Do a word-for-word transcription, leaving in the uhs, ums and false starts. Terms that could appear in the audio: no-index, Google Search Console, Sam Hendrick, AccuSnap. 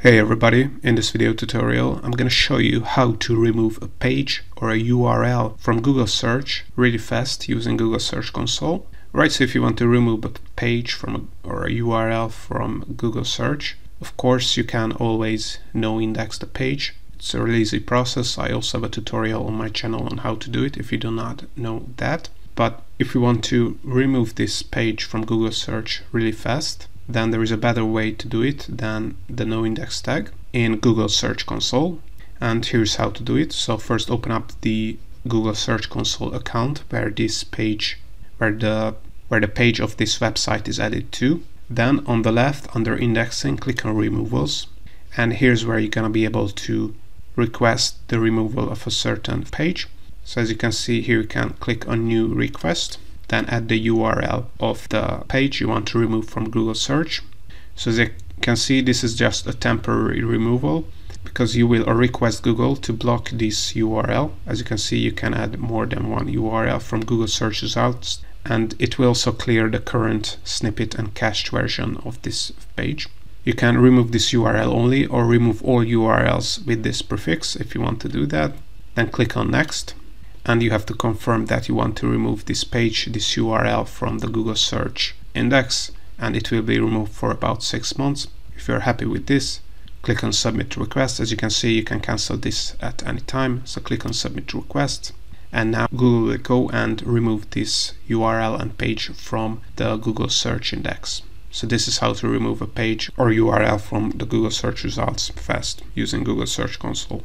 Hey everybody, in this video tutorial I'm going to show you how to remove a page or a U R L from Google Search really fast using Google Search Console. Right, so if you want to remove a page from a, or a U R L from Google Search, of course you can always no index the page. It's a really easy process. I also have a tutorial on my channel on how to do it if you do not know that. But if you want to remove this page from Google Search really fast, then there is a better way to do it than the no index tag in Google Search Console. And here's how to do it. So first open up the Google Search Console account where this page where the where the page of this website is added to. Then on the left under indexing click on removals, and here's where you're gonna be able to request the removal of a certain page. So as you can see here, you can click on new request, then add the U R L of the page you want to remove from Google Search. So as you can see, this is just a temporary removal because you will request Google to block this U R L. As you can see, you can add more than one U R L from Google Search results, and it will also clear the current snippet and cached version of this page. You can remove this U R L only or remove all U R Ls with this prefix if you want to do that. Then click on next. And you have to confirm that you want to remove this page, this U R L from the Google Search index, and it will be removed for about six months. If you're happy with this, click on submit request. As you can see, you can cancel this at any time. So click on submit request, and now Google will go and remove this U R L and page from the Google Search index. So this is how to remove a page or U R L from the Google Search results fast using Google Search Console.